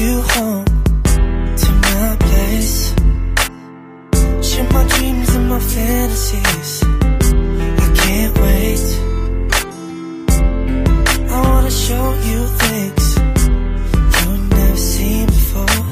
you home to my place. Share my dreams and my fantasies. I can't wait. I wanna show you things you've never seen before.